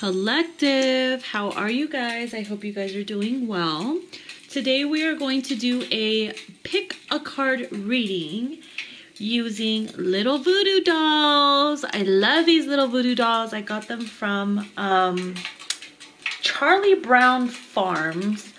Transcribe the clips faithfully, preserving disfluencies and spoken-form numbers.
Collective. How are you guys? I hope you guys are doing well. Today we are going to do a pick a card reading using little voodoo dolls. I love these little voodoo dolls. I got them from um, Charlie Brown Farms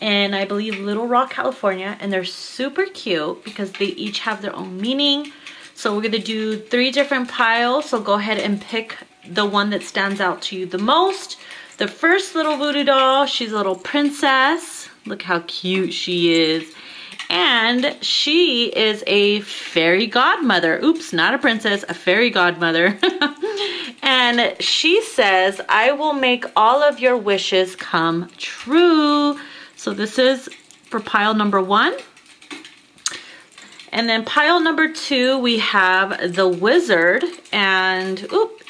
and I believe Little Rock, California, and they're super cute because they each have their own meaning. So we're going to do three different piles, so go ahead and pick the one that stands out to you the most. The first little voodoo doll, she's a little princess. Look how cute she is. And she is a fairy godmother. Oops, not a princess, a fairy godmother. And she says, I will make all of your wishes come true. So this is for pile number one. And then pile number two, we have the wizard and, oop,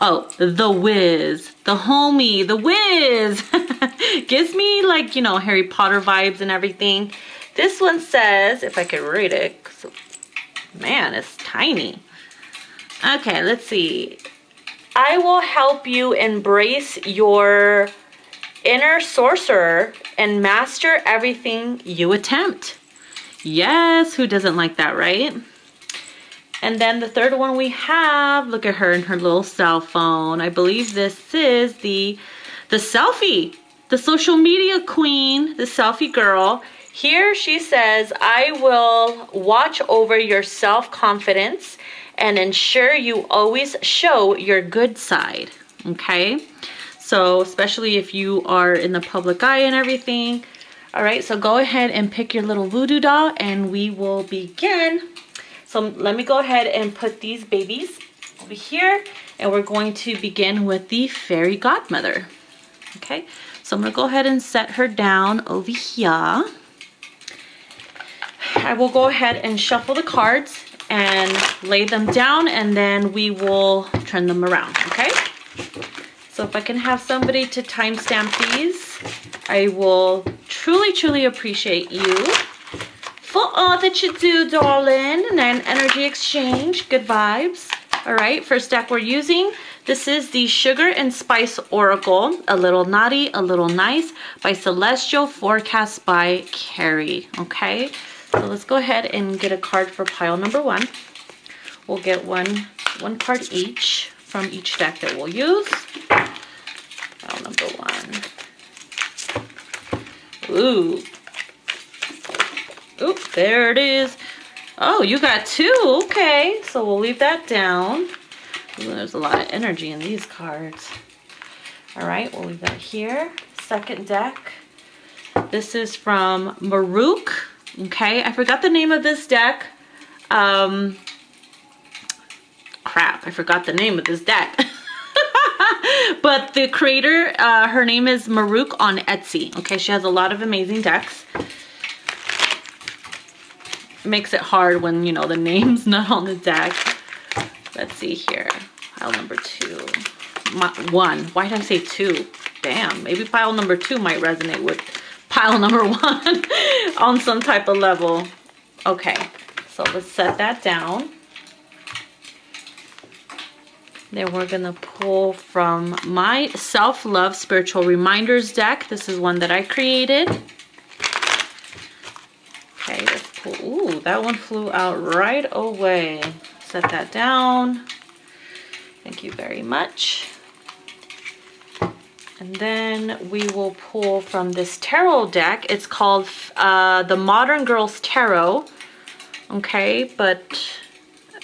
oh, the whiz, the homie, the whiz. Gives me like, you know, Harry Potter vibes and everything. This one says, if I could read it, man, it's tiny. Okay, let's see. I will help you embrace your inner sorcerer and master everything you attempt. Yes, who doesn't like that, right? And then the third one we have, look at her and her little cell phone. I believe this is the, the selfie, the social media queen, the selfie girl. Here she says, I will watch over your self-confidence and ensure you always show your good side, okay? So especially if you are in the public eye and everything. All right, so go ahead and pick your little voodoo doll and we will begin. So let me go ahead and put these babies over here and we're going to begin with the fairy godmother, okay? So I'm gonna go ahead and set her down over here. I will go ahead and shuffle the cards and lay them down and then we will turn them around, okay? So if I can have somebody to timestamp these, I will truly, truly appreciate you for all that you do, darling, and then energy exchange, good vibes. All right, first deck we're using, this is the Sugar and Spice Oracle, A Little Naughty, A Little Nice by Celestial, forecast by Carrie, okay? So let's go ahead and get a card for pile number one. We'll get one, one card each from each deck that we'll use. Pile number one. Ooh. Oop, there it is. Oh, you got two, okay. So we'll leave that down. Ooh, there's a lot of energy in these cards. All right, we'll leave that here. Second deck. This is from Maruk. Okay, I forgot the name of this deck. Um, crap, I forgot the name of this deck. But the creator, uh, her name is Maruk on Etsy. Okay, she has a lot of amazing decks. Makes it hard when, you know, the name's not on the deck. Let's see here. Pile number two. My, one. Why did I say two? Damn, maybe pile number two might resonate with pile number one on some type of level. Okay, so let's set that down. Then we're gonna pull from my self-love spiritual reminders deck. This is one that I created. Okay, let's pull. Ooh, that one flew out right away. Set that down. Thank you very much. And then we will pull from this tarot deck. It's called uh, the Modern Girls Tarot. Okay, but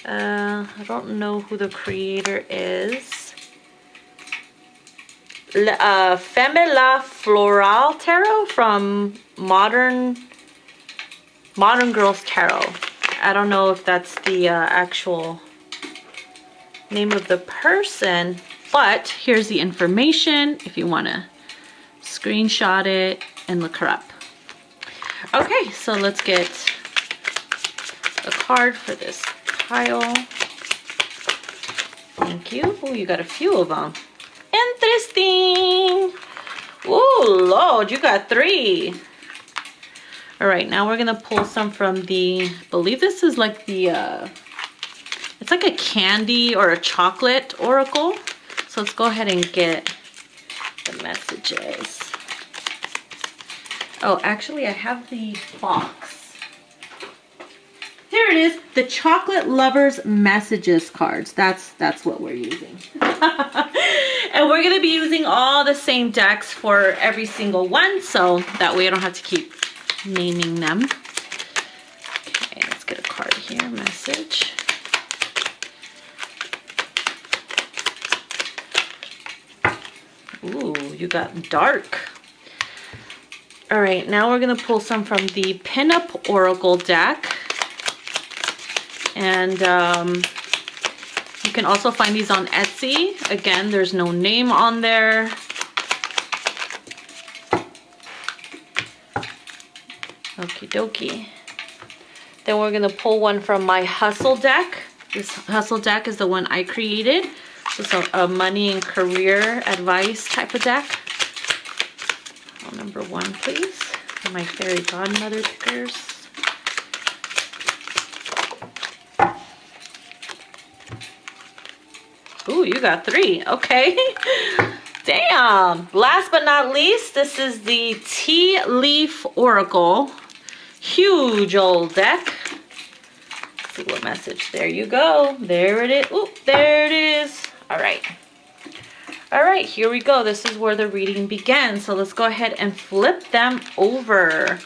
uh, I don't know who the creator is. Uh, Femme La Florale Tarot from Modern Modern Girls Tarot. I don't know if that's the uh, actual name of the person. But here's the information if you want to screenshot it and look her up. Okay, so let's get a card for this pile. Thank you. Oh, you got a few of them. Interesting. Oh, Lord, you got three. All right, now we're going to pull some from the, I believe this is like the, uh, it's like a candy or a chocolate oracle. So let's go ahead and get messages. Oh, actually, I have the box. Here it is, the Chocolate Lovers messages cards. That's that's what we're using. And we're going to be using all the same decks for every single one, so that way I don't have to keep naming them. Okay, let's get a card here, message. Ooh, you got dark. All right, now we're going to pull some from the Pinup Oracle deck. And um, you can also find these on Etsy. Again, there's no name on there. Okie dokie. Then we're going to pull one from my Hustle deck. This Hustle deck is the one I created. So a money and career advice type of deck. Well, number one, please. For my fairy godmother pickers. Ooh, you got three. Okay. Damn. Last but not least, this is the Tea Leaf Oracle. Huge old deck. Let's see what message. There you go. There it is. Ooh, there it is. All right. All right, here we go. This is where the reading begins. So let's go ahead and flip them over.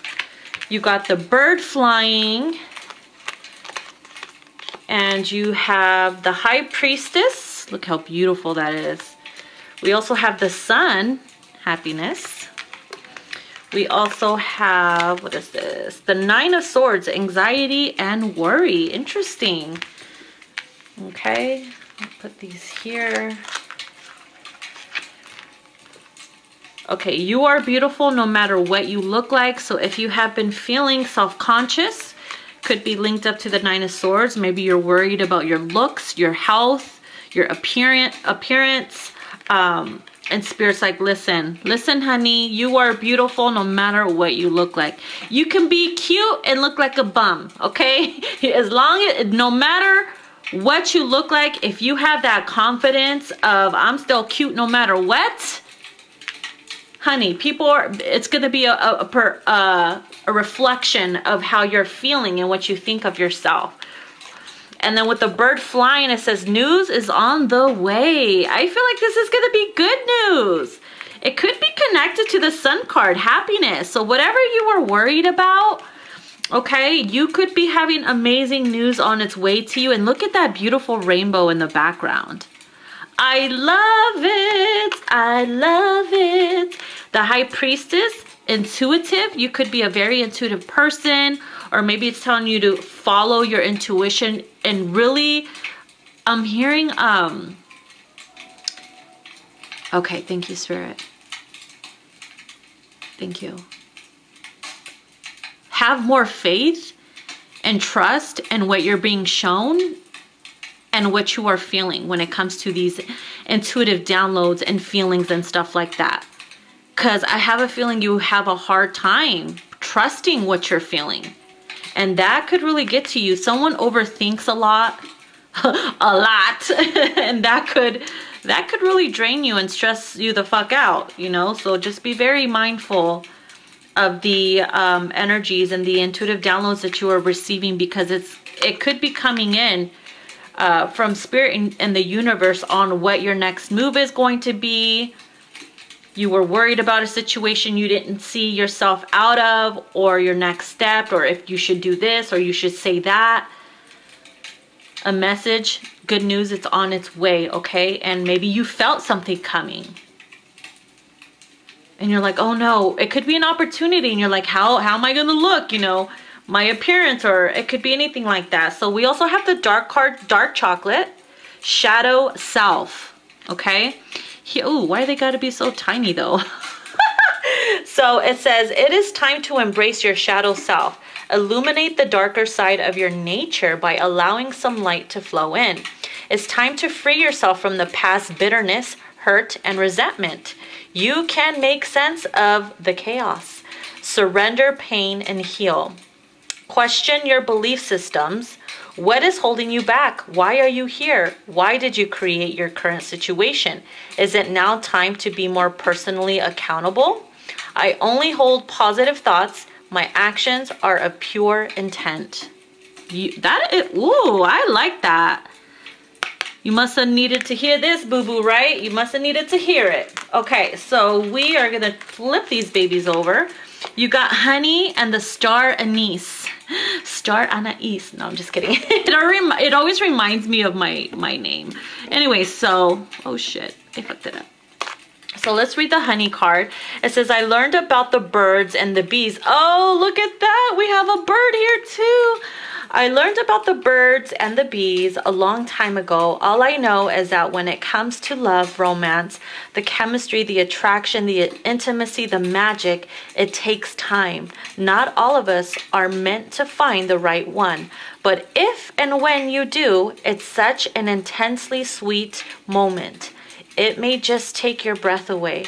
You got the bird flying. And you have the High Priestess. Look how beautiful that is. We also have the sun, happiness. We also have, what is this? The Nine of Swords, anxiety and worry. Interesting. Okay. I'll put these here. Okay, you are beautiful no matter what you look like. So if you have been feeling self-conscious, could be linked up to the Nine of Swords. Maybe you're worried about your looks, your health, your appearance, appearance. Um, and Spirit's like, listen, listen, honey, you are beautiful no matter what you look like. You can be cute and look like a bum, okay? As long as, no matter what you look like, if you have that confidence of I'm still cute no matter what, honey, people are, it's going to be a, a, a, per, uh, a reflection of how you're feeling and what you think of yourself. And then with the bird flying, it says news is on the way. I feel like this is going to be good news. It could be connected to the sun card, happiness. So whatever you were worried about, okay, you could be having amazing news on its way to you. And look at that beautiful rainbow in the background. I love it. I love it. The High Priestess, intuitive. You could be a very intuitive person, or maybe it's telling you to follow your intuition and really, I'm hearing, um, okay, thank you, Spirit. Thank you. Have more faith and trust in what you're being shown and what you are feeling when it comes to these intuitive downloads and feelings and stuff like that. Because I have a feeling you have a hard time trusting what you're feeling. And that could really get to you. Someone overthinks a lot, a lot, and that could, that could really drain you and stress you the fuck out, you know? So just be very mindful of the um, energies and the intuitive downloads that you are receiving, because it's it could be coming in uh, from Spirit and, and the universe on what your next move is going to be. You were worried about a situation you didn't see yourself out of, or your next step, or if you should do this or you should say that. A message, good news, it's on its way, okay? And maybe you felt something coming. And you're like, oh no, it could be an opportunity. And you're like, how, how am I going to look? You know, my appearance, or it could be anything like that. So we also have the dark card, dark chocolate, shadow self. Okay. Oh, why they got to be so tiny though? So it says, it is time to embrace your shadow self. Illuminate the darker side of your nature by allowing some light to flow in. It's time to free yourself from the past bitterness, hurt, and resentment. You can make sense of the chaos. Surrender pain and heal. Question your belief systems. What is holding you back? Why are you here? Why did you create your current situation? Is it now time to be more personally accountable? I only hold positive thoughts. My actions are of pure intent. You, that is, ooh, I like that. You must have needed to hear this, boo-boo, right? You must have needed to hear it. Okay, so we are gonna flip these babies over. You got honey and the star anise. Star anise. No, I'm just kidding. It, it always reminds me of my, my name. Anyway, so, oh shit, I fucked it up. So let's read the honey card. It says, I learned about the birds and the bees. Oh, look at that. We have a bird here too. I learned about the birds and the bees a long time ago. All I know is that when it comes to love, romance, the chemistry, the attraction, the intimacy, the magic, it takes time. Not all of us are meant to find the right one. But if and when you do, it's such an intensely sweet moment. It may just take your breath away.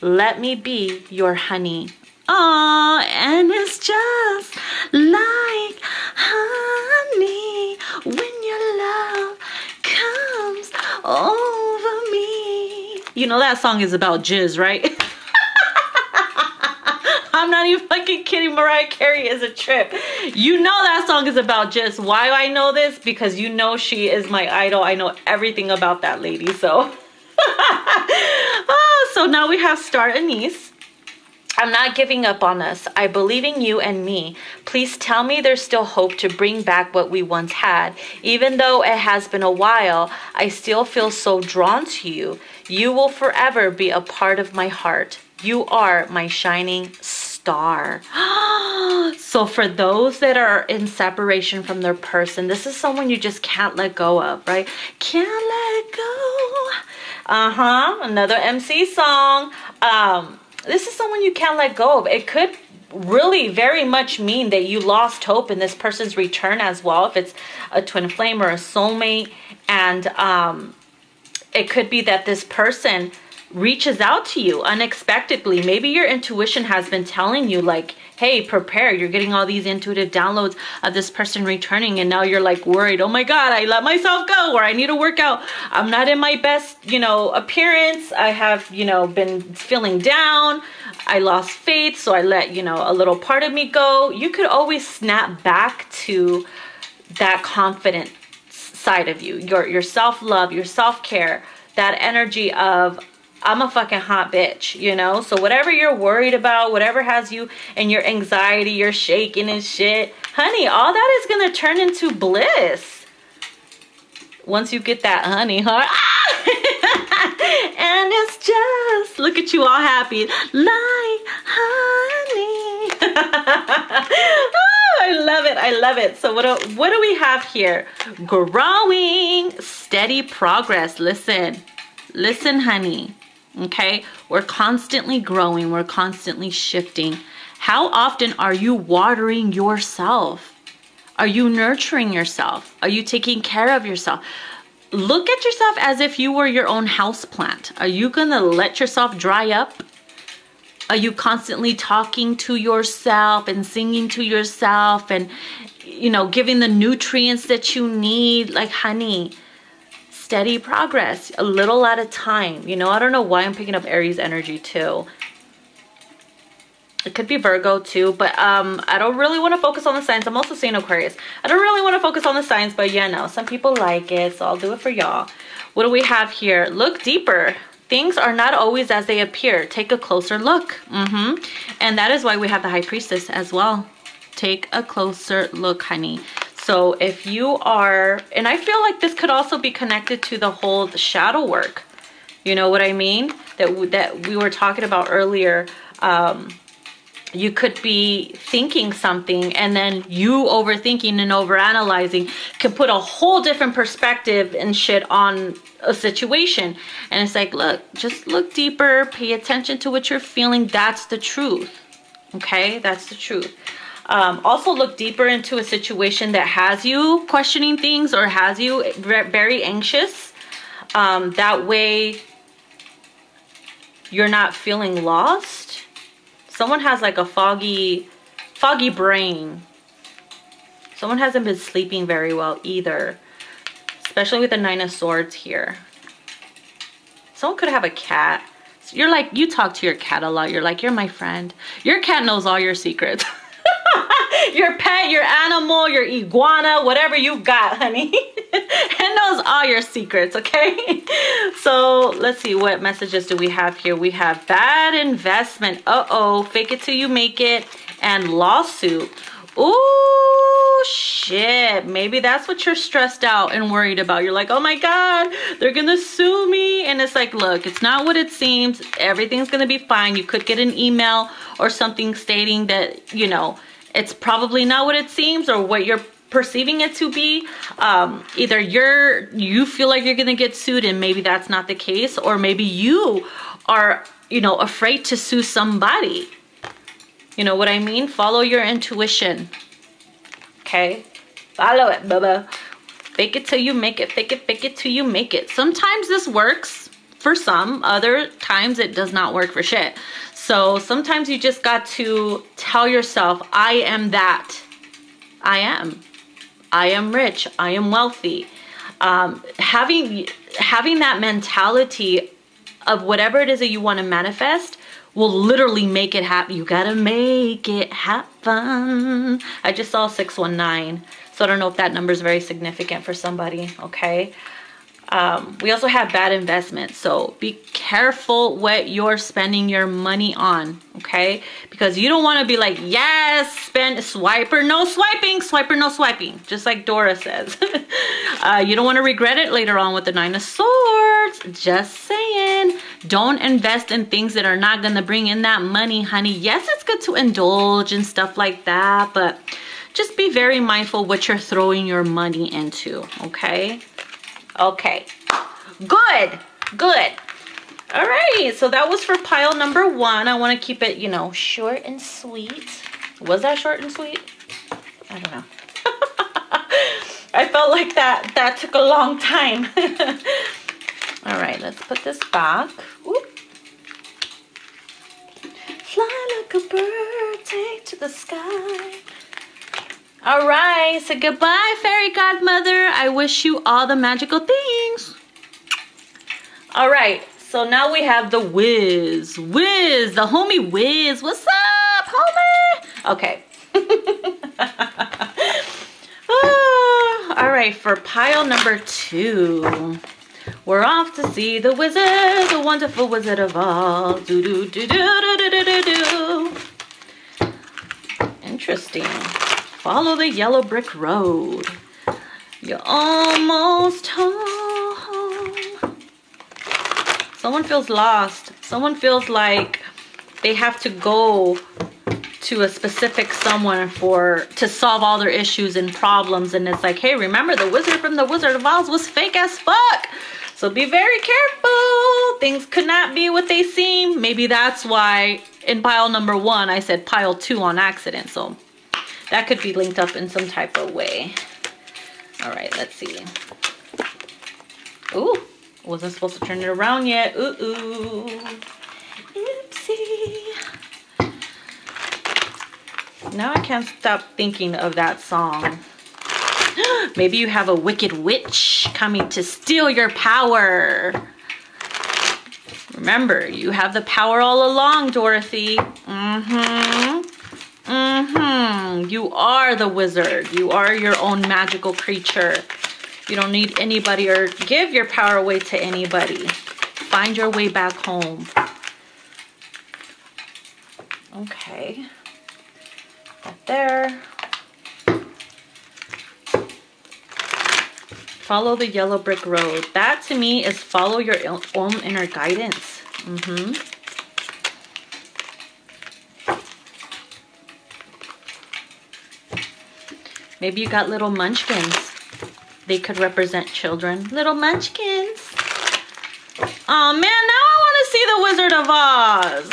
Let me be your honey. Oh, and it's just like honey when your love comes over me. You know that song is about jizz, right? I'm not even fucking kidding. Mariah Carey is a trip. You know that song is about jizz. Why do I know this? Because you know she is my idol. I know everything about that lady, so... Oh, so now we have star anise. I'm not giving up on us. I believe in you and me. Please tell me there's still hope to bring back what we once had. Even though it has been a while, I still feel so drawn to you. You will forever be a part of my heart. You are my shining star. So for those that are in separation from their person, this is someone you just can't let go of, right? Can't let go. Uh-huh, another M C song. Um, this is someone you can't let go of. It could really very much mean that you lost hope in this person's return as well, if it's a twin flame or a soulmate. And um, it could be that this person reaches out to you unexpectedly. Maybe your intuition has been telling you, like, hey, prepare. You're getting all these intuitive downloads of this person returning, and now you're like worried. Oh my God, I let myself go, or I need to work out. I'm not in my best, you know, appearance. I have, you know, been feeling down. I lost faith, so I let, you know, a little part of me go. You could always snap back to that confident side of you, your, your self-love, your self-care, that energy of, I'm a fucking hot bitch, you know? So whatever you're worried about, whatever has you and your anxiety, you're shaking and shit, honey, all that is gonna turn into bliss. Once you get that honey, huh? Ah! And it's just, look at you all happy. Like honey. Oh, I love it, I love it. So what do, what do we have here? Growing, steady progress. Listen, listen, honey. Okay, we're constantly growing, we're constantly shifting. How often are you watering yourself? Are you nurturing yourself? Are you taking care of yourself? Look at yourself as if you were your own houseplant. Are you gonna let yourself dry up? Are you constantly talking to yourself and singing to yourself and, you know, giving the nutrients that you need? Like, honey, steady progress, a little at a time. You know, I don't know why I'm picking up Aries energy too. It could be Virgo too, but um, I don't really want to focus on the signs. I'm also seeing Aquarius. I don't really want to focus on the signs, but yeah, no, some people like it, so I'll do it for y'all. What do we have here? Look deeper. Things are not always as they appear. Take a closer look. Mm-hmm. And that is why we have the High Priestess as well. Take a closer look, honey. So if you are, and I feel like this could also be connected to the whole shadow work. You know what I mean? That we, that we were talking about earlier. Um, you could be thinking something, and then you overthinking and overanalyzing can put a whole different perspective and shit on a situation. And it's like, look, just look deeper, pay attention to what you're feeling. That's the truth. Okay, that's the truth. Um, also look deeper into a situation that has you questioning things or has you very anxious. Um, that way you're not feeling lost. Someone has like a foggy, foggy brain. Someone hasn't been sleeping very well either, especially with the Nine of Swords here. Someone could have a cat. You're like, you talk to your cat a lot. You're like, you're my friend. Your cat knows all your secrets. Your pet, your animal, your iguana, whatever you've got, honey. It knows all your secrets, okay? So let's see, what messages do we have here? We have bad investment. Uh-oh, fake it till you make it. And lawsuit. Ooh, shit. Maybe that's what you're stressed out and worried about. You're like, oh my God, they're going to sue me. And it's like, look, it's not what it seems. Everything's going to be fine. You could get an email or something stating that, you know, it's probably not what it seems or what you're perceiving it to be. Um, either you're, you feel like you're going to get sued and maybe that's not the case. Or maybe you are, you know, afraid to sue somebody. You know what I mean? Follow your intuition. Okay? Follow it, bubba. Fake it till you make it. Fake it, fake it till you make it. Sometimes this works for some. Other times it does not work for shit. So sometimes you just got to tell yourself, I am that. I am. I am rich. I am wealthy. Um, having, having that mentality of whatever it is that you want to manifest will literally make it happen. You gotta make it happen. I just saw six one nine, so I don't know if that number is very significant for somebody, okay? Um, we also have bad investments, so be careful what you're spending your money on, okay? Because you don't wanna be like, yes, spend, swipe or no swiping, swipe or no swiping, just like Dora says. Uh, you don't wanna regret it later on with the Nine of Swords, just saying. Don't invest in things that are not going to bring in that money, honey. Yes, it's good to indulge and stuff like that, but just be very mindful what you're throwing your money into, okay? Okay. Good. Good. All right. So that was for pile number one. I want to keep it, you know, short and sweet. Was that short and sweet? I don't know. I felt like that, that took a long time. All right, let's put this back. Oop. Fly like a bird, take to the sky. All right, so goodbye, fairy godmother. I wish you all the magical things. All right, so now we have the Wiz. Wiz, the homie Wiz. What's up, homie? Okay. Oh, all right, for pile number two. We're off to see the wizard, the wonderful wizard of Oz. Do do do do do do do do. Interesting. Follow the yellow brick road. You're almost home. Someone feels lost. Someone feels like they have to go to a specific someone for to solve all their issues and problems, and it's like, hey, remember the wizard from the Wizard of Oz was fake as fuck. So be very careful. Things could not be what they seem. Maybe that's why in pile number one I said pile two on accident, so that could be linked up in some type of way. All right, let's see. Ooh, wasn't supposed to turn it around yet. Ooh, ooh. Oopsie. Now I can't stop thinking of that song. Maybe you have a wicked witch coming to steal your power. Remember, you have the power all along, Dorothy. Mm-hmm. Mm-hmm. You are the wizard. You are your own magical creature. You don't need anybody or give your power away to anybody. Find your way back home. Okay. That there. Follow the yellow brick road. That to me is follow your own inner guidance. Mm-hmm. Maybe you got little munchkins. They could represent children. Little munchkins. Oh man, now I want to see the Wizard of Oz.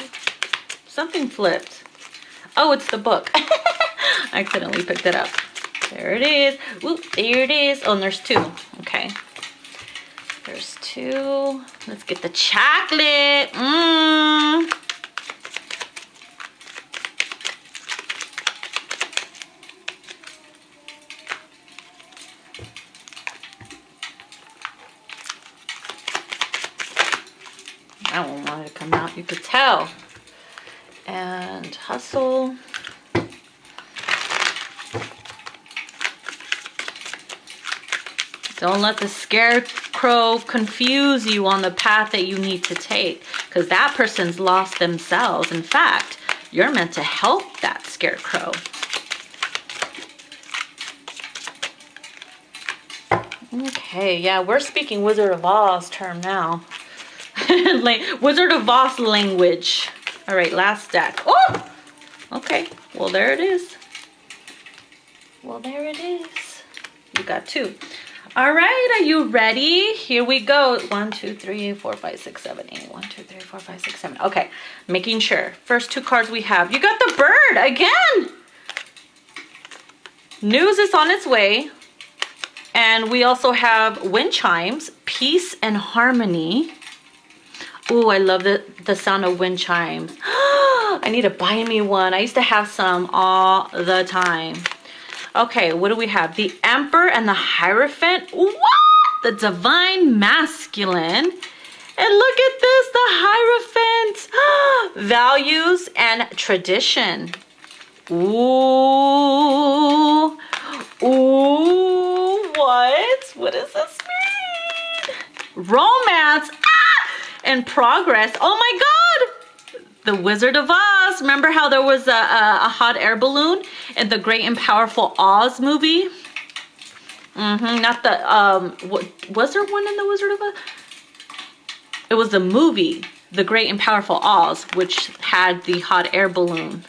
Something flipped. Oh, it's the book. I accidentally picked it up. There it is. Whoop, there it is. Oh, and there's two. Okay. There's two. Let's get the chocolate. Mmm. That one wanted to come out, you could tell. And hustle. Don't let the scarecrow confuse you on the path that you need to take, because that person's lost themselves. In fact, you're meant to help that scarecrow. Okay, yeah, we're speaking Wizard of Oz term now. Wizard of Oz language. All right, last deck. Oh! Okay, well, there it is. Well, there it is. You got two. All right, are you ready? Here we go. One, two, three, four, five, six, seven, eight. One, two, three, four, five, six, seven. Okay, making sure. First two cards we have. You got the bird again. News is on its way. And we also have wind chimes, peace and harmony. Ooh, I love the, the sound of wind chimes. I need to buy me one. I used to have some all the time. Okay, what do we have? The Emperor and the Hierophant. What? The Divine Masculine. And look at this, the Hierophant. Values and tradition. Ooh. Ooh, what? What does this mean? Romance. Ah! And progress. Oh my God! The Wizard of Oz. Remember how there was a, a, a hot air balloon in the Great and Powerful Oz movie? Mm-hmm. Not the, um, what, was there one in the Wizard of Oz? It was the movie, The Great and Powerful Oz, which had the hot air balloon.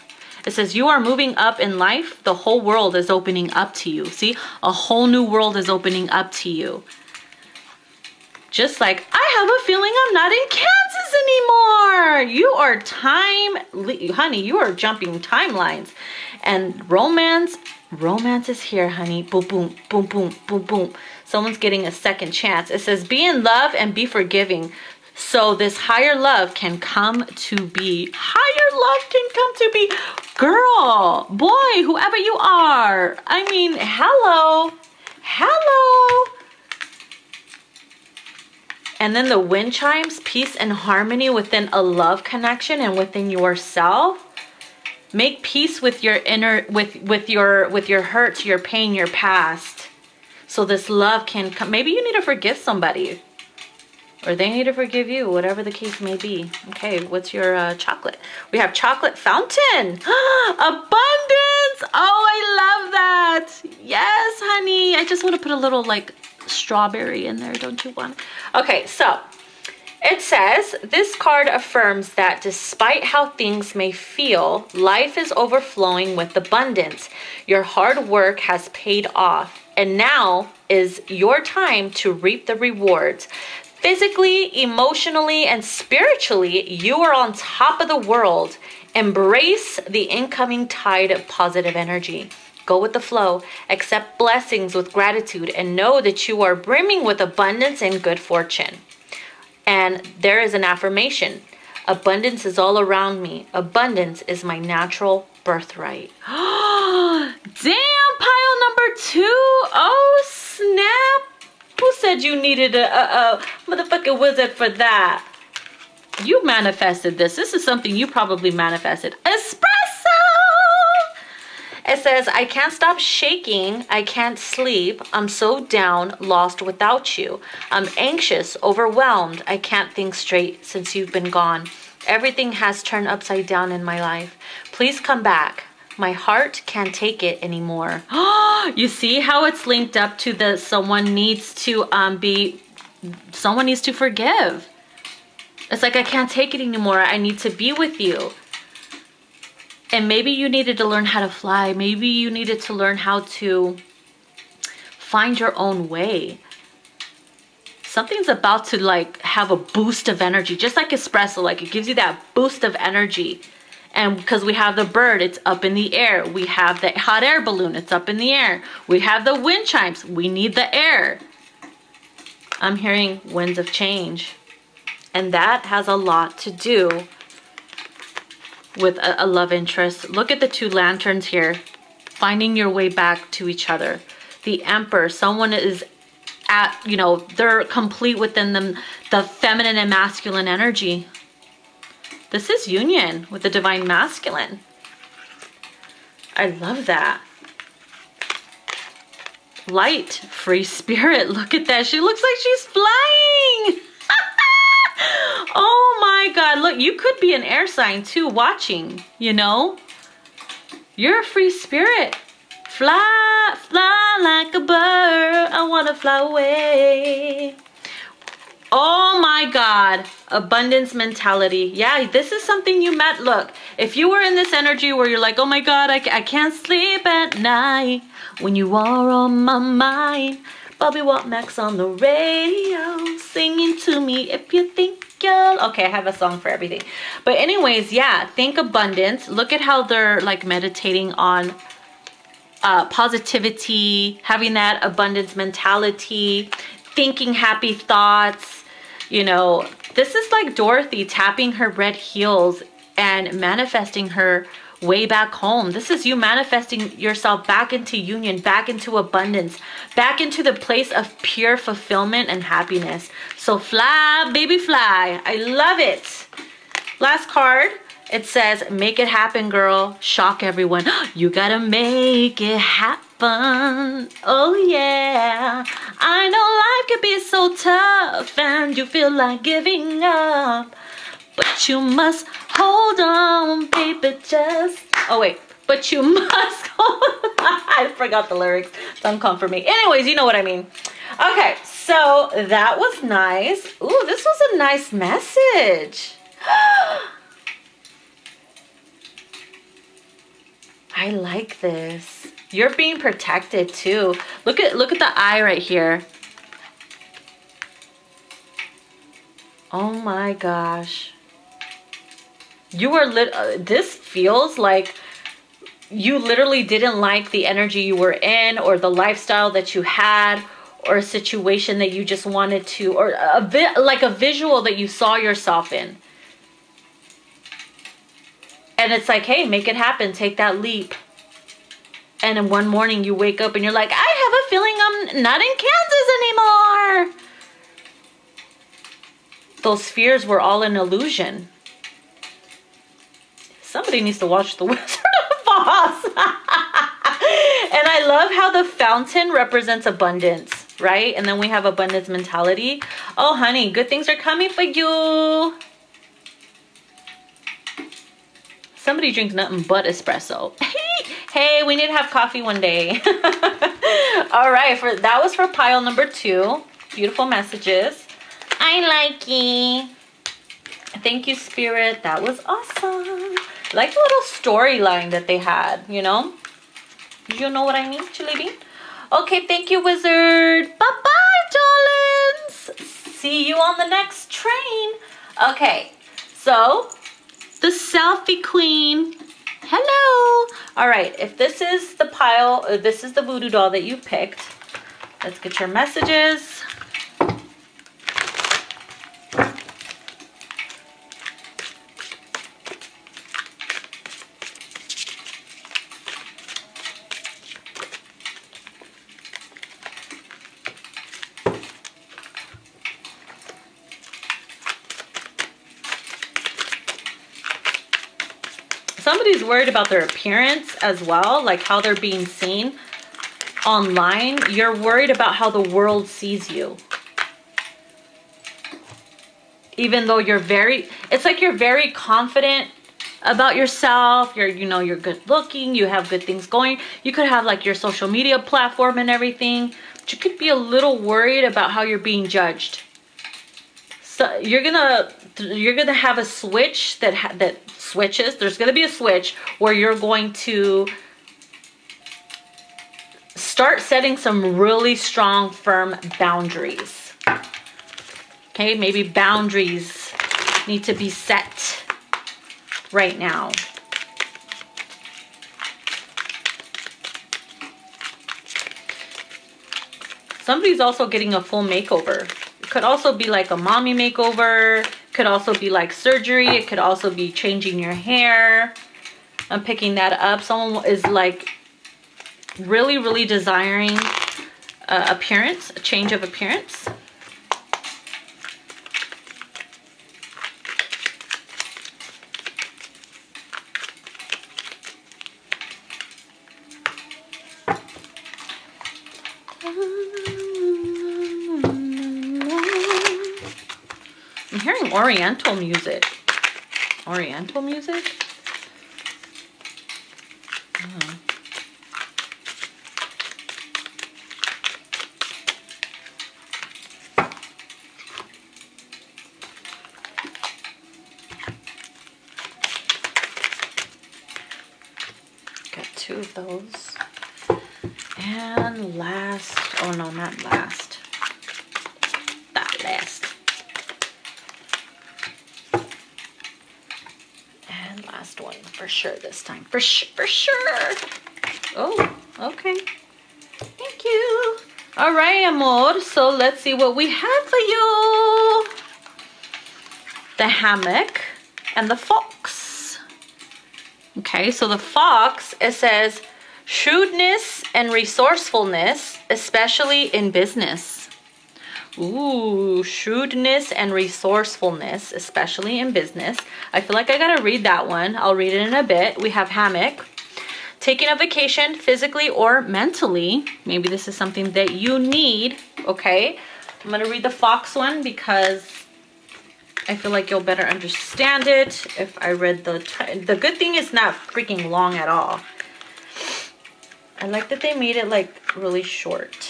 It says, you are moving up in life. The whole world is opening up to you. See, a whole new world is opening up to you. Just like, I have a feeling I'm not in Kansas anymore. You are time, honey, you are jumping timelines. And romance, romance is here, honey. Boom, boom, boom, boom, boom, boom. Someone's getting a second chance. It says, be in love and be forgiving. So this higher love can come to be. Higher love can come to be. Girl, boy, whoever you are. I mean, hello. Hello. And then the wind chimes, peace and harmony within a love connection and within yourself. Make peace with your inner, with, with your, with your hurts, your pain, your past. So this love can come. Maybe you need to forgive somebody. Or they need to forgive you, whatever the case may be. Okay, what's your uh, chocolate? We have chocolate fountain. Abundance. Oh, I love that. Yes, honey. I just want to put a little like strawberry in there. Don't you want? Okay, so it says this card affirms that despite how things may feel, life is overflowing with abundance. Your hard work has paid off, and now is your time to reap the rewards. Physically, emotionally, and spiritually, you are on top of the world. Embrace the incoming tide of positive energy. Go with the flow. Accept blessings with gratitude and know that you are brimming with abundance and good fortune. And there is an affirmation. Abundance is all around me. Abundance is my natural birthright. Damn, pile number two. Oh, snap. Who said you needed a, a, a motherfucking wizard for that? You manifested this. This is something you probably manifested. Espresso! It says, I can't stop shaking. I can't sleep. I'm so down, lost without you. I'm anxious, overwhelmed. I can't think straight since you've been gone. Everything has turned upside down in my life. Please come back. My heart can't take it anymore. You see how it's linked up to the someone needs to um, be, someone needs to forgive. It's like, I can't take it anymore. I need to be with you. And maybe you needed to learn how to fly. Maybe you needed to learn how to find your own way. Something's about to like have a boost of energy, just like espresso, like it gives you that boost of energy. And because we have the bird, it's up in the air. We have the hot air balloon, it's up in the air. We have the wind chimes, we need the air. I'm hearing winds of change. And that has a lot to do with a, a love interest. Look at the two lanterns here, finding your way back to each other. The Emperor, someone is at, you know, they're complete within them, the feminine and masculine energy. This is union with the divine masculine. I love that. Light, free spirit. Look at that. She looks like she's flying. Oh my God. Look, you could be an air sign too watching, you know. You're a free spirit. Fly, fly like a bird. I want to fly away. Oh my God. Abundance mentality. Yeah, this is something you met. Look, if you were in this energy where you're like, oh my God, I, I can't sleep at night when you are on my mind. Bobby Waltmax on the radio singing to me if you think you'll... Okay, I have a song for everything. But anyways, yeah, think abundance. Look at how they're like meditating on uh, positivity, having that abundance mentality, thinking happy thoughts, you know. This is like Dorothy tapping her red heels and manifesting her way back home. This is you manifesting yourself back into union, back into abundance, back into the place of pure fulfillment and happiness. So fly, baby, fly. I love it. Last card. It says, make it happen, girl. Shock everyone. You gotta make it happen. Oh, yeah. I know life can be so tough and you feel like giving up. But you must hold on, baby, just... Oh, wait. But you must hold on. I forgot the lyrics. It's uncomfortable for me. Anyways, you know what I mean. Okay, so that was nice. Ooh, this was a nice message. I like this. You're being protected, too. Look at, look at the eye right here. Oh, my gosh. You are lit. Uh, this feels like you literally didn't like the energy you were in, or the lifestyle that you had, or a situation that you just wanted to, or a vi like a visual that you saw yourself in. And it's like, hey, make it happen. Take that leap. And then one morning you wake up and you're like, I have a feeling I'm not in Kansas anymore. Those fears were all an illusion. Somebody needs to watch The Wizard of Oz. And I love how the fountain represents abundance, right? And then we have abundance mentality. Oh, honey, good things are coming for you. Somebody drinks nothing but espresso. Hey, we need to have coffee one day. All right, for, that was for pile number two. Beautiful messages. I like it. Thank you, Spirit. That was awesome. Like the little storyline that they had, you know? You know what I mean, Chili Bean? Okay, thank you, Wizard. Bye-bye, darlings. See you on the next train. Okay, so the Selfie Queen. Hello. All right, if this is the pile, this is the voodoo doll that you picked. Let's get your messages. Somebody's worried about their appearance as well, like how they're being seen online. You're worried about how the world sees you. Even though you're very, it's like you're very confident about yourself. You're, you know, you're good looking. You have good things going. You could have like your social media platform and everything. But you could be a little worried about how you're being judged. So you're gonna, you're gonna have a switch that ha that switches. There's gonna be a switch where you're going to start setting some really strong, firm boundaries. Okay, maybe boundaries need to be set right now. Somebody's also getting a full makeover. Could also be like a mommy makeover. Could also be like surgery. It could also be changing your hair. I'm picking that up. Someone is like really, really desiring uh, appearance, a change of appearance. some Oriental music. Oriental music? Oh. Got two of those. And last, oh no, not last. Not last. And last one for sure this time. For sure, for sure. Oh, okay. Thank you. All right, amor. So let's see what we have for you. The hammock and the fox. Okay, so the fox, it says, shrewdness and resourcefulness, especially in business. Ooh, shrewdness and resourcefulness, especially in business. I feel like I gotta read that one. I'll read it in a bit. We have hammock. Taking a vacation physically or mentally. Maybe this is something that you need, okay? I'm gonna read the fox one because I feel like you'll better understand it if I read the... The good thing is not freaking long at all. I like that they made it like really short.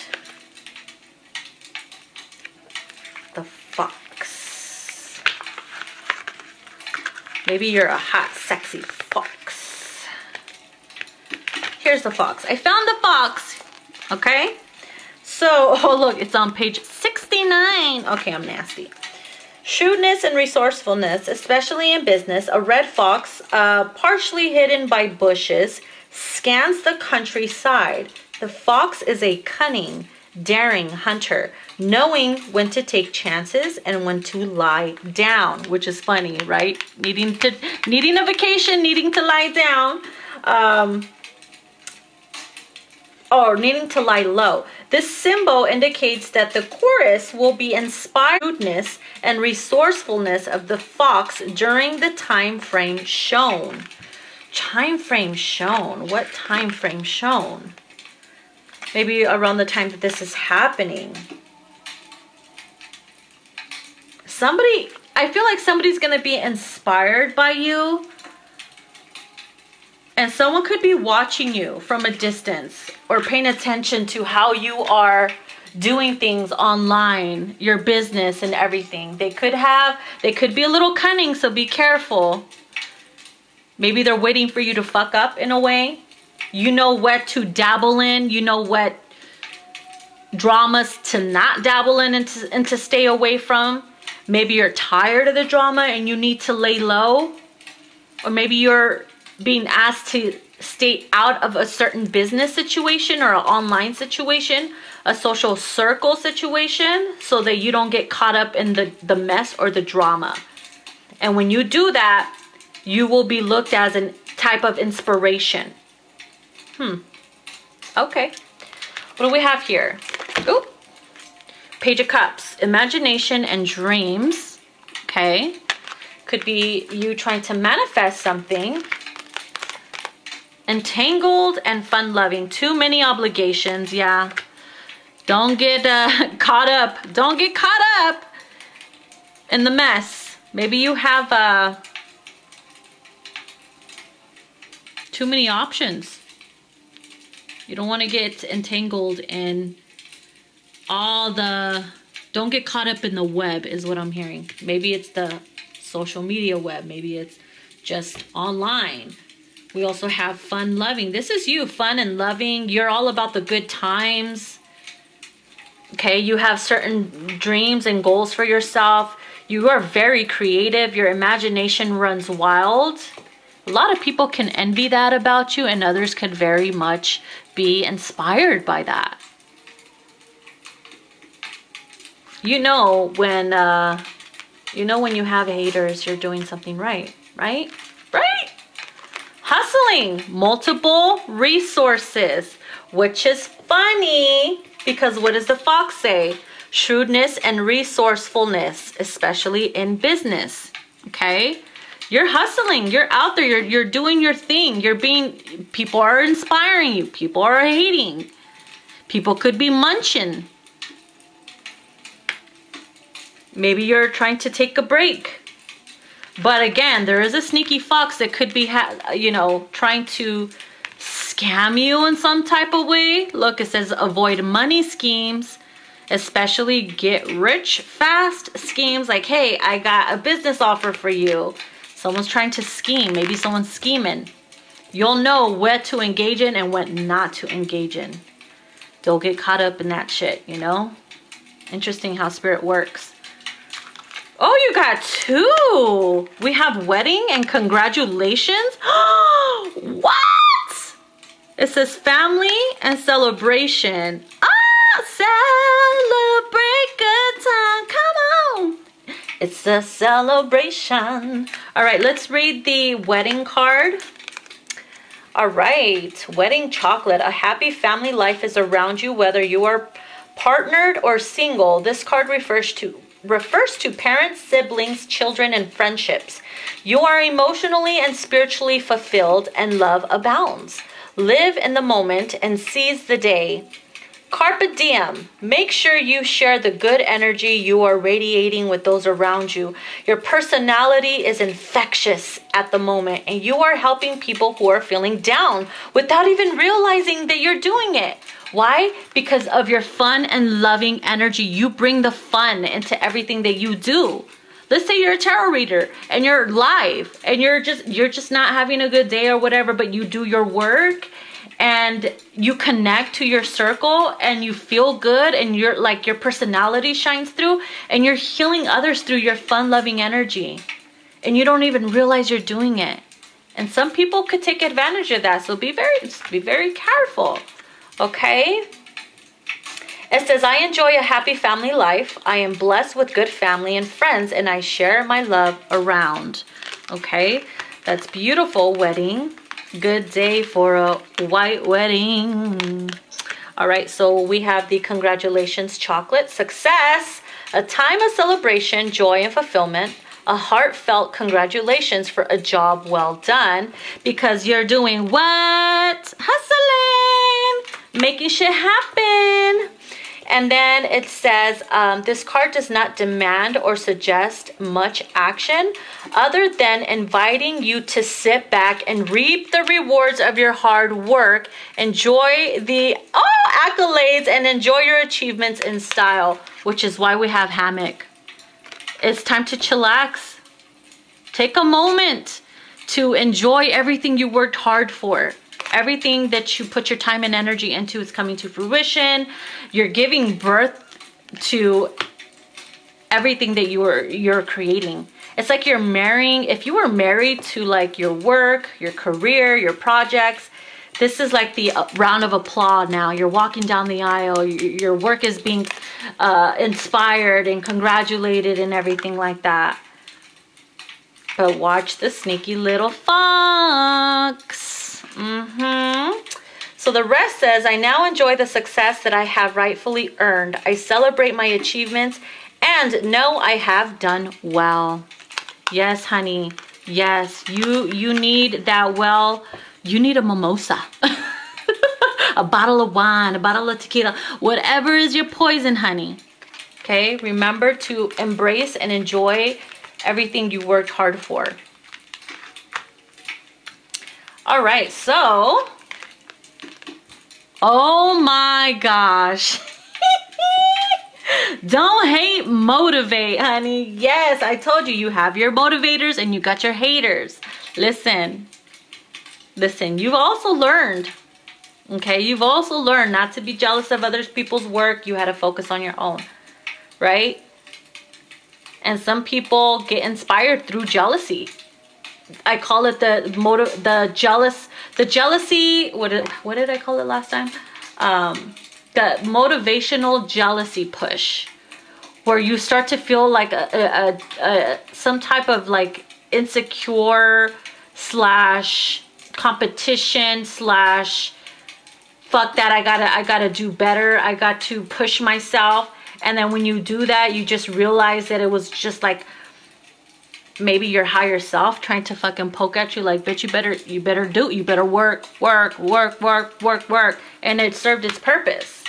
The fox. Maybe you're a hot, sexy fox. Here's the fox. I found the fox. Okay. So, oh look, it's on page sixty-nine. Okay, I'm nasty. Shrewdness and resourcefulness, especially in business. A red fox, uh, partially hidden by bushes, scans the countryside. The fox is a cunning, daring hunter, knowing when to take chances and when to lie down, which is funny, right? Needing to, needing a vacation, needing to lie down, um, or needing to lie low. This symbol indicates that the chorus will be inspired by the shrewdness and resourcefulness of the fox during the time frame shown. Time frame shown. What time frame shown? Maybe around the time that this is happening. Somebody, I feel like somebody's going to be inspired by you. And someone could be watching you from a distance or paying attention to how you are doing things online, your business and everything. They could have, they could be a little cunning, so be careful. Maybe they're waiting for you to fuck up in a way. You know what to dabble in. You know what dramas to not dabble in and to, and to stay away from. Maybe you're tired of the drama and you need to lay low. Or maybe you're being asked to stay out of a certain business situation or an online situation, a social circle situation, so that you don't get caught up in the, the mess or the drama. And when you do that, you will be looked as a type of inspiration. Hmm. Okay. What do we have here? Oop. Page of Cups. Imagination and dreams. Okay. Could be you trying to manifest something. Entangled and fun-loving. Too many obligations. Yeah. Don't get uh, caught up. Don't get caught up in the mess. Maybe you have a... Uh, Too many options. You don't want to get entangled in all the... Don't get caught up in the web is what I'm hearing. Maybe it's the social media web. Maybe it's just online. We also have fun loving. This is you, fun and loving. You're all about the good times. Okay, you have certain dreams and goals for yourself. You are very creative. Your imagination runs wild. A lot of people can envy that about you, and others could very much be inspired by that. You know when uh, you know when you have haters, you're doing something right, right? Right? Hustling, multiple resources, which is funny because what does the fox say? Shrewdness and resourcefulness, especially in business, okay? You're hustling, you're out there, you're, you're doing your thing, you're being, people are inspiring you, people are hating, people could be munching. Maybe you're trying to take a break. But again, there is a sneaky fox that could be, ha you know, trying to scam you in some type of way. Look, it says avoid money schemes, especially get rich fast schemes. Like, hey, I got a business offer for you. Someone's trying to scheme. Maybe someone's scheming. You'll know where to engage in and what not to engage in. Don't get caught up in that shit, you know? Interesting how spirit works. Oh, you got two. We have wedding and congratulations. What? It says family and celebration. Ah, celebrate good time. Come on. It's a celebration. All right, let's read the wedding card. All right, wedding chocolate. A happy family life is around you, whether you are partnered or single. This card refers to refers to parents, siblings, children, and friendships. You are emotionally and spiritually fulfilled, and love abounds. Live in the moment and seize the day. Carpe diem. Make sure you share the good energy you are radiating with those around you. Your personality is infectious at the moment, and you are helping people who are feeling down without even realizing that you're doing it. Why? Because of your fun and loving energy. You bring the fun into everything that you do. Let's say you're a tarot reader and you're live and you're just you're just not having a good day or whatever, but you do your work and you connect to your circle and you feel good and you're like, your personality shines through and you're healing others through your fun loving energy, and you don't even realize you're doing it. And some people could take advantage of that, so be very just be very careful, okay? It says, I enjoy a happy family life. I am blessed with good family and friends, and I share my love around. Okay, that's beautiful. Wedding, good day for a white wedding. All right, so we have the congratulations chocolate. Success, a time of celebration, joy, and fulfillment. A heartfelt congratulations for a job well done, because you're doing what? Hustling, making shit happen. And then it says, um, this card does not demand or suggest much action other than inviting you to sit back and reap the rewards of your hard work. Enjoy the oh, accolades and enjoy your achievements in style, which is why we have hammock. It's time to chillax. Take a moment to enjoy everything you worked hard for. Everything that you put your time and energy into is coming to fruition. You're giving birth to everything that you are you're creating. It's like you're marrying, if you were married to like your work, your career, your projects, this is like the round of applause now. You're walking down the aisle, your work is being uh, inspired and congratulated and everything like that. But watch the sneaky little fox. Mm-hmm. So the rest says, I now enjoy the success that I have rightfully earned. I celebrate my achievements and know I have done well. Yes, honey. Yes, you you need that well. You need a mimosa, a bottle of wine, a bottle of tequila, whatever is your poison, honey. Okay, remember to embrace and enjoy everything you worked hard for. All right, so, oh my gosh. Don't hate, motivate, honey. Yes, I told you, you have your motivators and you got your haters. Listen, listen, you've also learned, okay? You've also learned not to be jealous of other people's work. You had to focus on your own, right? And some people get inspired through jealousy. I call it the motive, the jealous, the jealousy. What did, what did I call it last time? Um, the motivational jealousy push, where you start to feel like a, a, a some type of like insecure slash competition slash fuck that. I gotta, I gotta do better. I got to push myself. And then when you do that, you just realize that it was just like, maybe your higher self trying to fucking poke at you like, bitch, you better, you better do, you better work, work, work, work, work, work. And it served its purpose.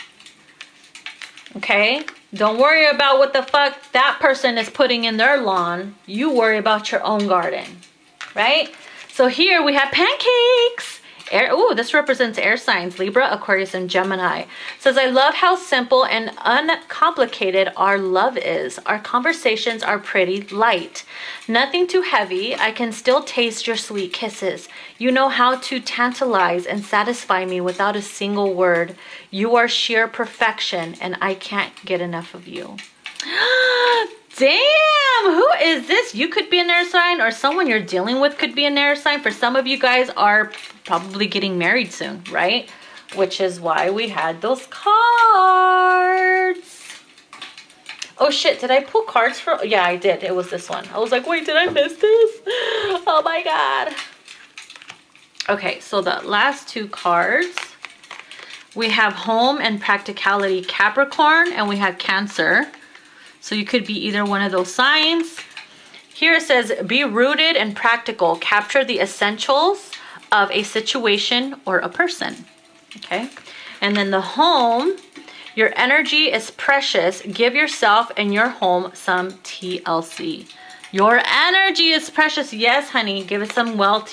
Okay? Don't worry about what the fuck that person is putting in their lawn. You worry about your own garden, right? So here we have pancakes. Air, ooh, this represents air signs, Libra, Aquarius, and Gemini. It says, I love how simple and uncomplicated our love is. Our conversations are pretty light. Nothing too heavy. I can still taste your sweet kisses. You know how to tantalize and satisfy me without a single word. You are sheer perfection, and I can't get enough of you. Damn, who is this? You could be an air sign, or someone you're dealing with could be an air sign. For some of you guys are probably getting married soon, right? Which is why we had those cards. Oh shit, did I pull cards for? Yeah, I did. It was this one. I was like, wait, did I miss this? Oh my God. Okay, so the last two cards. We have home and practicality, Capricorn, and we have Cancer. So you could be either one of those signs. Here it says, be rooted and practical. Capture the essentials of a situation or a person. Okay. And then the home, your energy is precious. Give yourself and your home some T L C. Your energy is precious. Yes, honey. Give it some well,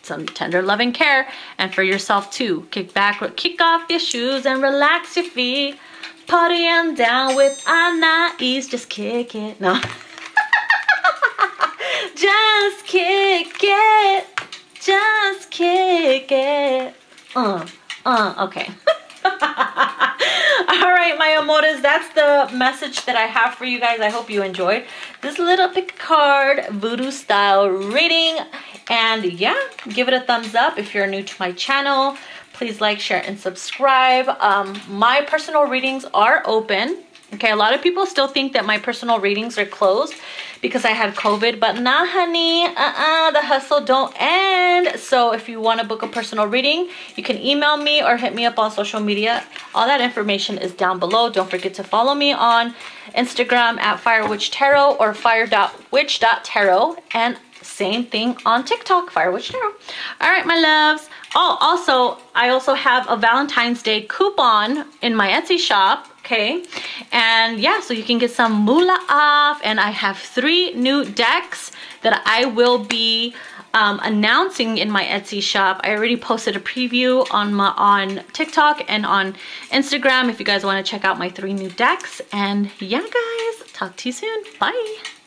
some tender love and care. And for yourself too. Kick back, kick off your shoes and relax your feet. Party and down with Anais, just kick it. No. Just kick it. Just kick it. Uh, uh, okay. All right, my amores, that's the message that I have for you guys. I hope you enjoyed this little pick card, voodoo style reading. And yeah, give it a thumbs up if you're new to my channel. Please like, share, and subscribe. Um, my personal readings are open. Okay, a lot of people still think that my personal readings are closed because I had COVID, but nah, honey, uh-uh, the hustle don't end. So if you want to book a personal reading, you can email me or hit me up on social media. All that information is down below. Don't forget to follow me on Instagram at Fire Witch Tarot or fire dot witch dot tarot, and same thing on TikTok, Fire Witch Tarot. All right, my loves. Oh, also, I also have a Valentine's Day coupon in my Etsy shop, okay? And yeah, so you can get some moolah off, and I have three new decks that I will be um, announcing in my Etsy shop. I already posted a preview on my on TikTok and on Instagram if you guys want to check out my three new decks. And yeah, guys, talk to you soon. Bye.